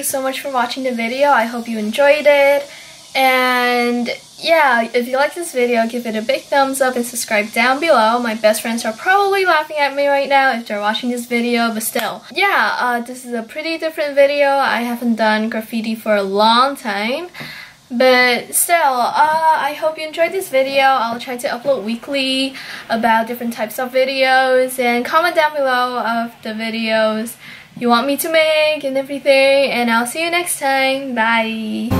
you so much for watching the video. I hope you enjoyed it. And yeah, if you like this video, give it a big thumbs up and subscribe down below. My best friends are probably laughing at me right now if they're watching this video, but still. Yeah, this is a pretty different video. I haven't done graffiti for a long time. But still, I hope you enjoyed this video. I'll try to upload weekly about different types of videos, and comment down below of the videos you want me to make and everything, and I'll see you next time. Bye!